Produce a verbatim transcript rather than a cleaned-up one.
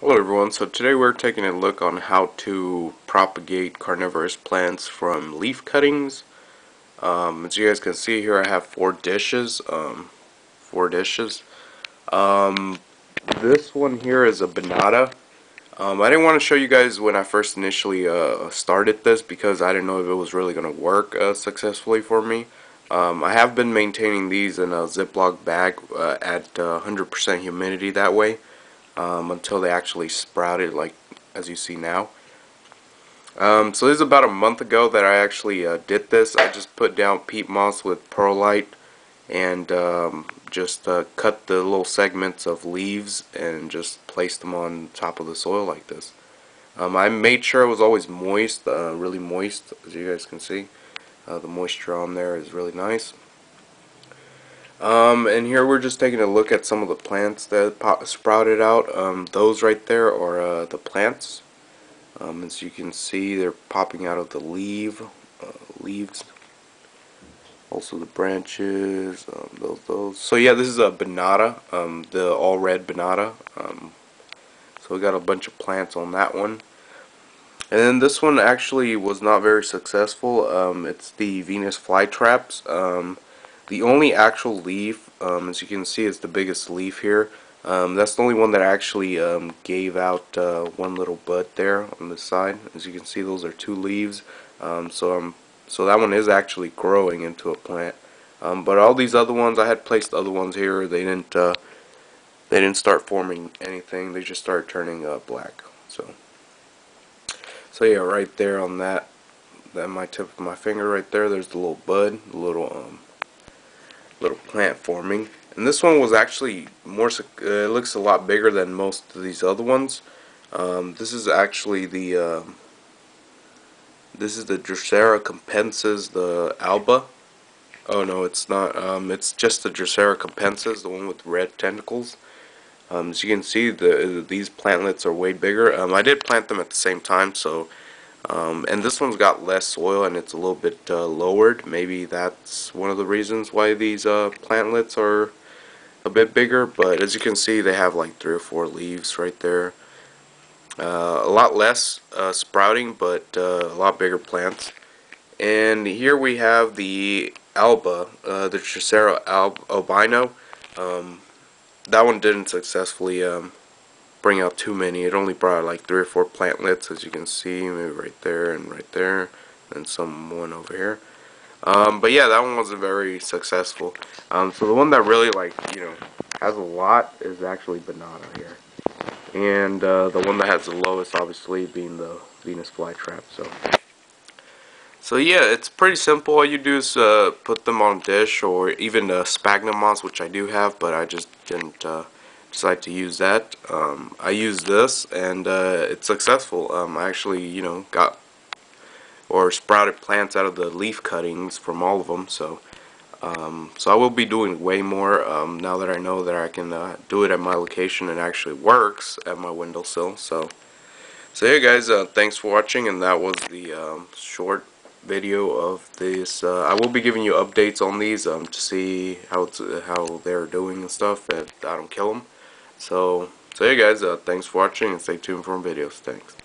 Hello everyone, so today we're taking a look on how to propagate carnivorous plants from leaf cuttings. Um, as you guys can see here, I have four dishes. Um, four dishes. Um, this one here is a banana. Um, I didn't want to show you guys when I first initially uh, started this because I didn't know if it was really going to work uh, successfully for me. Um, I have been maintaining these in a Ziploc bag uh, at one hundred percent uh, humidity that way. Um, until they actually sprouted, like as you see now. Um, so this is about a month ago that I actually uh, did this. I just put down peat moss with perlite and um, just uh, cut the little segments of leaves and just placed them on top of the soil like this. Um, I made sure it was always moist, uh, really moist, as you guys can see. Uh, the moisture on there is really nice. Um, and here we're just taking a look at some of the plants that sprouted out. Um, those right there are uh, the plants. Um, as you can see, they're popping out of the leaf, uh, leaves, also the branches, um, those, those. So yeah, this is a banana, um, the all red banana. Um, so we got a bunch of plants on that one. And then this one actually was not very successful. Um, it's the Venus flytraps. Um, The only actual leaf, um, as you can see, is the biggest leaf here. Um, that's the only one that actually um, gave out uh, one little bud there on the side. As you can see, those are two leaves. Um, so, um, so that one is actually growing into a plant. Um, but all these other ones, I had placed other ones here. They didn't. Uh, they didn't start forming anything. They just started turning uh, black. So, so yeah, right there on that, that my tip of my finger right there. There's the little bud, the little um. little plant forming, and this one was actually more uh, it looks a lot bigger than most of these other ones. Um, this is actually the uh, this is the Drosera Capensis, the alba. Oh no, it's not. Um, it's just the Drosera Capensis, the one with red tentacles. Um, as you can see, the these plantlets are way bigger. Um, I did plant them at the same time, so um, and this one's got less soil and it's a little bit uh, lowered. Maybe that's one of the reasons why these uh, plantlets are a bit bigger, but as you can see, they have like three or four leaves right there. Uh, a lot less uh, sprouting, but uh, a lot bigger plants. And here we have the alba, uh, the Drosera albino. Um, that one didn't successfully um, bring out too many. It only brought like three or four plantlets, as you can see, maybe right there and right there, and someone over here. Um, but yeah, that one wasn't very successful. Um, so the one that really, like, you know, has a lot is actually banana here, and uh, the one that has the lowest, obviously, being the Venus flytrap. So, so yeah, it's pretty simple. All you do is uh, put them on a dish, or even uh, sphagnum moss, which I do have, but I just didn't. Uh, Decide to use that. Um, I use this, and uh, it's successful. Um, I actually, you know, got or sprouted plants out of the leaf cuttings from all of them. So, um, so I will be doing way more um, now that I know that I can uh, do it at my location and actually works at my windowsill. So, so yeah, guys, uh, thanks for watching, and that was the um, short video of this. uh, I will be giving you updates on these um, to see how it's, uh, how they're doing and stuff. If I don't kill them. So, so yeah, guys, uh, thanks for watching and stay tuned for more videos. Thanks.